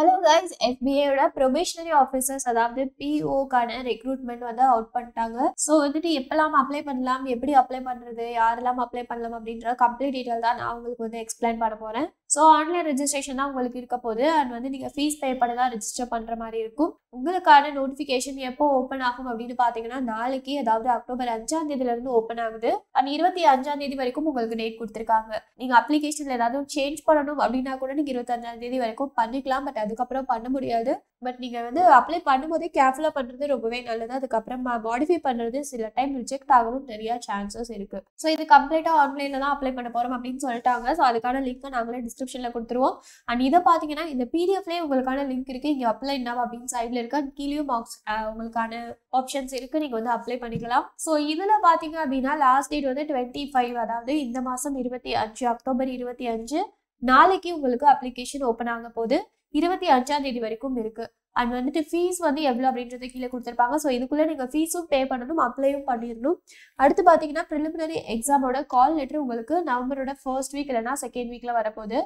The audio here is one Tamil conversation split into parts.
हेलो गाइस एफबीஏ ஓட ப்ரொபேஷனரி ஆபீசர்ஸ் அதாவது PO கான ரெக்ரூட்மென்ட் வந்து அவுட் பண்ணிட்டாங்க சோ வந்துட்டு எப்பலாம் அப்ளை பண்ணலாம் எப்படி அப்ளை பண்றது யாரெல்லாம் அப்ளை பண்ணலாம் அப்படிங்கற கம்ப்ளீட் டீடைல் தான் நான் உங்களுக்கு வந்து எக்ஸ்பிளைன் பண்ண போறேன் சோ ஆன்லைன் ரெஜிஸ்ட்ரேஷன் தான் உங்களுக்கு இருக்க போகுது அண்ட் வந்து நீங்க ஃபீஸ் பே பண்ணி தான் ரெஜிஸ்டர் பண்ற மாதிரி இருக்கும் உங்களுக்கான நோட்டிஃபிகேஷன் எப்போ ஓபன் ஆகும் அப்படினு பாத்தீங்கன்னா நாளைக்கு அதாவது அக்டோபர் 5ஆம் தேதியில இருந்து ஓபன் ஆகுது அண்ட் 25ஆம் தேதி வரைக்கும் உங்களுக்கு டேட் கொடுத்திருக்காங்க நீங்க அப்ளிகேஷன்ல ஏதாவது சேஞ்ச் பண்ணனும் அப்படினா கூட நீங்க 25ஆம் தேதி வரைக்கும் பண்ணிக்கலாம் அதுக்கப்புறம் பண்ண முடியாது பட் நீங்க வந்து அப்ளை பண்ணும்போது கேர்ஃபுல்லா பண்றது ரொம்பவே நல்லது அதுக்கப்புறம் மாடிஃபை பண்றது சில டைம் ரிஜெக்ட் ஆகவும் நிறைய சான்சஸ் இருக்கு சோ இது கம்ப்ளீட்டா ஆன்லைன்ல தான் அப்ளை பண்ண போறோம் அப்படினு சொல்லிட்டாங்க சோ அதுக்கான லிங்க் நாங்களே டிஸ்கிரிப்ஷன்ல கொடுத்துருவோம் அண்ட் இத பாத்தீங்கன்னா இந்த PDFலயே உங்களுக்கான லிங்க் இருக்கு இங்க அப்ளை நவ அப்படின சைடுல இருக்க கீழயும் பாக்ஸ் உங்களுக்கான ஆப்ஷன்ஸ் இருக்கு நீங்க வந்து அப்ளை பண்ணிக்கலாம் சோ இதுல பாத்தீங்க அப்படினா லாஸ்ட் டேட் வந்து 25 அதாவது இந்த மாசம் 25 அக்டோபர் 25 நாளைக்கு உங்களுக்கு அப்ளிகேஷன் ஓபன் ஆக போகுது 25ஆம் தேதி வரைக்கும் இருக்கு அண்ட் வந்துட்டு ஃபீஸ் வந்து எவ்வளோ அப்படின்றது கீழே கொடுத்துருப்பாங்க ஸோ இதுக்குள்ளே நீங்கள் ஃபீஸும் பே பண்ணணும் அப்ளையும் பண்ணிடணும் அடுத்து பார்த்தீங்கன்னா ப்ரிலிமினரி எக்ஸாமோட கால் லெட்டர் உங்களுக்கு நவம்பரோட ஃபர்ஸ்ட் வீக் இல்லைன்னா செகண்ட் வீக்கில் வரப்போகுது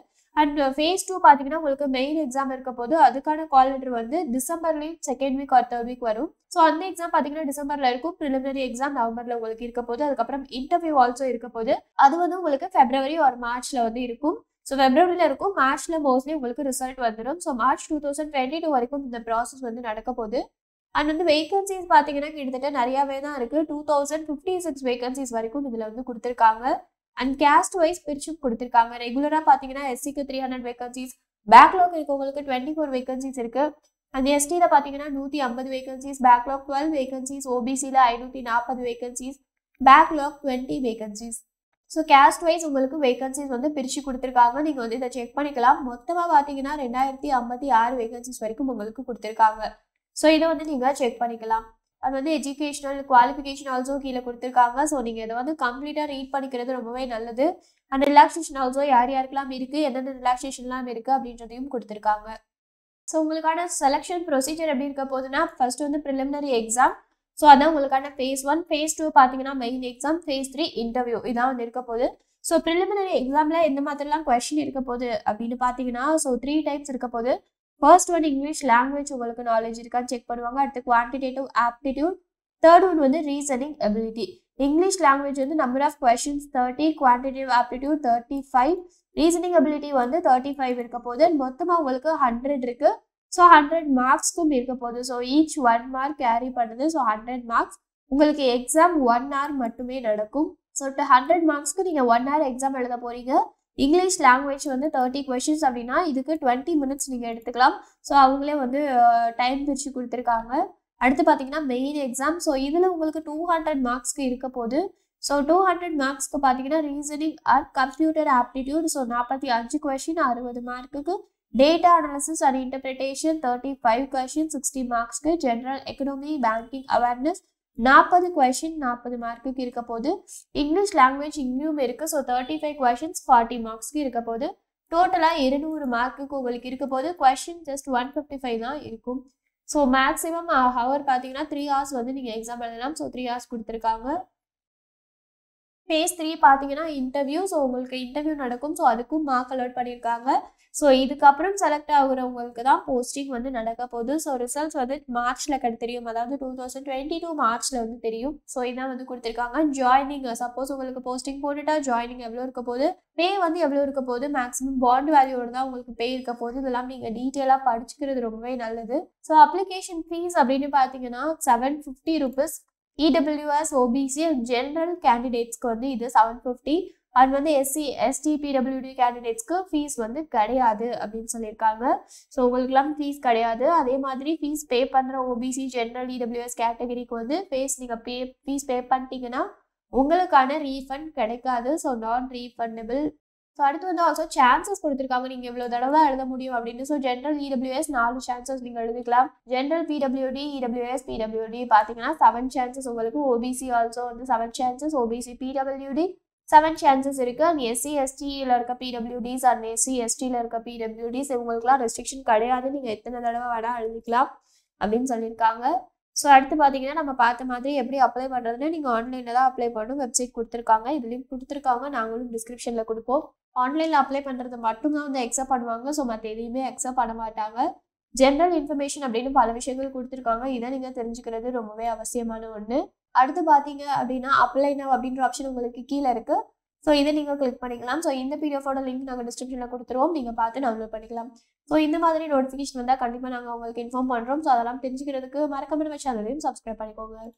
அண்ட் ஃபேஸ் 2 பார்த்தீங்கன்னா உங்களுக்கு மெயின் எக்ஸாம் இருக்க போது அதுக்கான கால் லெட்டர் வந்து டிசம்பர்லேயும் second week or third week வரும் ஸோ அந்த எக்ஸாம் பார்த்தீங்கன்னா டிசம்பரில் இருக்கும் ப்ரிலிமினரி எக்ஸாம் நவம்பரில் உங்களுக்கு இருக்க போது அதுக்கப்புறம் இன்டர்வியூ ஆல்சோ இருக்க போது அது வந்து உங்களுக்கு February ஆர் மார்ச்சில் வந்து இருக்கும் ஸோ ஃபெப்ரவரியில் இருக்கும் மார்ச்சில் மோஸ்ட்லி உங்களுக்கு ரிசல்ட் வந்துடும் ஸோ மார்ச் 2022 வரைக்கும் இந்த ப்ராசஸ் வந்து நடக்க போகுது அண்ட் வந்து வேகன்சிஸ் பார்த்தீங்கன்னா கிட்டத்தட்ட நிறையாவே தான் இருக்குது 2056 வேகன்சிஸ் வரைக்கும் இதில் வந்து கொடுத்துருக்காங்க அண்ட் கேஸ்ட் வைஸ் பிரிச்சு கொடுத்துருக்காங்க ரெகுலராக பார்த்தீங்கன்னா SCக்கு 300 வேகன்சிஸ் பேக்லாக் இருக்கவங்களுக்கு 24 வேகன்சிஸ் இருக்குது அண்ட் STயில் பார்த்தீங்கன்னா 150 வேகன்சிஸ் பேக்லாக் 12 வேகன்சிஸ் OBCயில் 540 vacancies backlog 20 vacancies so caste wise உங்களுக்கு வேகன்சிஸ் வந்து பிரித்து கொடுத்துருக்காங்க நீங்கள் வந்து இதை செக் பண்ணிக்கலாம் மொத்தமாக பார்த்தீங்கன்னா 2056 வேகன்சிஸ் வரைக்கும் உங்களுக்கு கொடுத்துருக்காங்க ஸோ இதை வந்து நீங்கள் செக் பண்ணிக்கலாம் அது வந்து எஜுகேஷனல் குவாலிஃபிகேஷன் ஆல்சோ கீழே கொடுத்துருக்காங்க ஸோ நீங்கள் இதை வந்து கம்ப்ளீட்டாக ரீட் பண்ணிக்கிறது ரொம்பவே நல்லது அண்ட் ரிலாக்ஸேஷன் ஆல்சோ யார் யாருக்கெல்லாம் இருக்குது எந்தெந்த ரிலாக்ஸேஷன்லாம் இருக்குது அப்படின்றதையும் கொடுத்துருக்காங்க ஸோ உங்களுக்கான செலெக்ஷன் ப்ரொசீஜர் எப்படி இருக்க போகுதுன்னா ஃபர்ஸ்ட் வந்து ப்ரிலிமினரி எக்ஸாம் ஸோ அதான் உங்களுக்கான ஃபேஸ் 1 ஃபேஸ் 2 பார்த்தீங்கன்னா மெயின் எக்ஸாம் ஃபேஸ் 3 இன்டர்வியூ இதான் வந்து இருக்க போகுது ஸோ ப்ரிலிமினரி எக்ஸாமில் எந்த மாதிரிலாம் கொஸ்டின் இருக்க போகுது அப்படின்னு பார்த்தீங்கன்னா ஸோ 3 டைப்ஸ் இருக்க போகுது ஃபர்ஸ்ட் ஒன் இங்கிலீஷ் லாங்குவேஜ் உங்களுக்கு நாலேஜ் இருக்கான்னு செக் பண்ணுவாங்க அடுத்து குவான்டிடேட்டிவ் ஆப்டிடியூட் தேர்ட் ஒன் வந்து ரீசனிங் எபிலிட்டி இங்கிலீஷ் லாங்குவேஜ் வந்து number of questions 30 quantitative aptitude 35 reasoning ability வந்து 35 இருக்க போகுது மொத்தமாக உங்களுக்கு 100 இருக்கு ஸோ 100 மார்க்ஸ்க்கும் இருக்க போகுது ஸோ ஈச் 1 மார்க் கேரி பண்ணுது ஸோ 100 மார்க்ஸ் உங்களுக்கு எக்ஸாம் 1 ஹவர் மட்டுமே நடக்கும் ஸோ 100 மார்க்ஸ்க்கு நீங்கள் 1 ஹவர் எக்ஸாம் எழுத போகிறீங்க இங்கிலீஷ் லாங்குவேஜ் வந்து 30 கொஸ்டின்ஸ் அப்படின்னா இதுக்கு 20 மினிட்ஸ் நீங்கள் எடுத்துக்கலாம் ஸோ அவங்களே வந்து டைம் பிரித்து கொடுத்துருக்காங்க அடுத்து பார்த்தீங்கன்னா மெயின் எக்ஸாம் ஸோ இதில் உங்களுக்கு 200 மார்க்ஸ்க்கு இருக்க போகுது ஸோ 200 மார்க்ஸ்க்கு பார்த்தீங்கன்னா reasoning and computer aptitude so 45 question 60 மார்க்குக்கு data analysis and interpretation 35 questions 60 marks के general economy banking awareness 40 question 40 mark के இருக்க போகுது english language இங்கேயும் இருக்கு so 35 questions 40 marks के இருக்க போகுது டோட்டலா 200 mark க்கு உங்களுக்கு இருக்க போகுது question just 155 தான் இருக்கும் so maximum hour பாத்தீங்கன்னா 3 hours வந்து நீங்க எக்ஸாம் எழுதலாம் so 3 hours கொடுத்திருக்காங்க phase 3 பாத்தீங்கன்னா இன்டர்வியூ ஸோ உங்களுக்கு இன்டர்வியூ நடக்கும் ஸோ அதுக்கும் மார்க் அலாட் பண்ணியிருக்காங்க ஸோ இதுக்கப்புறம் செலக்ட் ஆகுறவங்களுக்கு தான் போஸ்டிங் வந்து நடக்க போகுது ஸோ ரிசல்ட்ஸ் வந்து மார்ச்சில் தெரியும் அதாவது 2022 மார்ச்சில் வந்து தெரியும் ஸோ இதான் வந்து கொடுத்துருக்காங்க ஜாயினிங் சப்போஸ் உங்களுக்கு போஸ்டிங் போட்டுட்டா ஜாயினிங் எவ்வளோ இருக்க போகுது பே வந்து எவ்வளோ இருக்க போகுது மேக்ஸிமம் பாண்ட் வேல்யூவோட தான் உங்களுக்கு பே இருக்க போகுது இதெல்லாம் நீங்கள் டீட்டெயிலாக படிச்சுக்கிறது ரொம்பவே நல்லது ஸோ அப்ளிகேஷன் ஃபீஸ் அப்படின்னு பார்த்தீங்கன்னா 750 rupees EWS OBC ஜென்ரல் கேண்டிடேட்ஸ்க்கு வந்து இது 750 அண்ட் வந்து SC ST PWD கேண்டிடேட்ஸ்க்கு ஃபீஸ் வந்து கிடையாது அப்படின்னு சொல்லியிருக்காங்க ஸோ உங்களுக்குலாம் ஃபீஸ் கிடையாது அதே மாதிரி ஃபீஸ் பே பண்ணுற OBC ஜென்ரல் EWS கேட்டகரிக்கு வந்து நீங்கள் ஃபீஸ் பே பண்ணிட்டீங்கன்னா உங்களுக்கான ரீஃபண்ட் கிடைக்காது ஸோ நான் ரீஃபண்டபிள் ஸோ அடுத்து வந்து ஆல்சோ சான்சஸ் கொடுத்துருக்காங்க நீங்கள் இவ்வளோ தடவை எழுத முடியும் அப்படின்னு ஸோ ஜென்ரல் EWS 4 chances நீங்கள் எழுதிக்கலாம் ஜென்ரல் PWD EWS PWD பார்த்தீங்கன்னா 7 chances உங்களுக்கு OBC ஆல்சோ வந்து 7 chances OBC PWD 7 chances இருக்கு அண்ட் SC STயில் இருக்க PWDs அண்ட் SC STயில் இருக்க PWDs இவங்களுக்குலாம் ரெஸ்ட்ரிக்ஷன் கிடையாது நீங்கள் எத்தனை தடவை வேணால் எழுதிக்கலாம் அப்படின்னு சொல்லியிருக்காங்க ஸோ அடுத்து பார்த்தீங்கன்னா நம்ம பார்த்த மாதிரி எப்படி அப்ளை பண்ணுறதுன்னு நீங்கள் ஆன்லைனில் தான் அப்ளை பண்ணணும். வெப்சைட் கொடுத்துருக்காங்க, இதுலேயும் கொடுத்துருக்காங்க, நாங்களும் டிஸ்கிரிப்ஷனில் கொடுப்போம். ஆன்லைனில் அப்ளை பண்ணுறது மட்டும்தான் வந்து அக்செப்ட் பண்ணுவாங்க. ஸோ மற்ற எதையுமே அக்செப்ட் பண்ண மாட்டாங்க. ஜென்ரல் இன்ஃபர்மேஷன் அப்படின்னு பல விஷயங்கள் கொடுத்துருக்காங்க, இதை நீங்கள் தெரிஞ்சுக்கிறது ரொம்பவே அவசியமான ஒன்று. அடுத்து பார்த்தீங்க அப்படின்னா அப்ளை நவ் அப்படின்ற ஆப்ஷன் உங்களுக்கு கீழே இருக்குது. ஸோ இதை நீங்கள் கிளிக் பண்ணிக்கலாம். ஸோ இந்த பிடிஎஃபோட லிங்க் நாங்கள் டிஸ்கிரிப்ஷனில் கொடுத்துருவோம், நீங்கள் பார்த்து டவுன்லோட் பண்ணிக்கலாம். ஸோ இந்த மாதிரி நோட்டிஃபிகேஷன் வந்தால் கண்டிப்பாக நாங்கள் உங்களுக்கு இன்ஃபார்ம் பண்ணுறோம். ஸோ அதெல்லாம் தெரிஞ்சுக்கிறதுக்கு மறக்காம நம்ம சேனலையும் சப்ஸ்கிரைப் பண்ணிக்கோங்க.